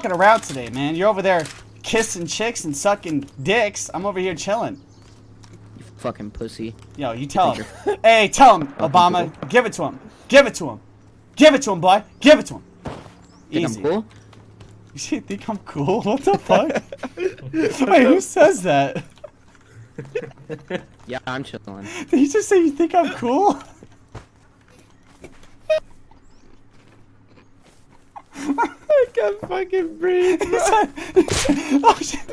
fucking around today, man. You're over there kissing chicks and sucking dicks. I'm over here chilling. You fucking pussy. Yo, you tell him. Hey, tell him, Obama. Cool. Give it to him. Give it to him. Give it to him, boy. Give it to him. Think easy. I'm cool? You think I'm cool? What the fuck? Wait, who says that? Yeah, I'm chilling. Did you just say you think I'm cool? I can't fucking breathe, bro. Oh shit.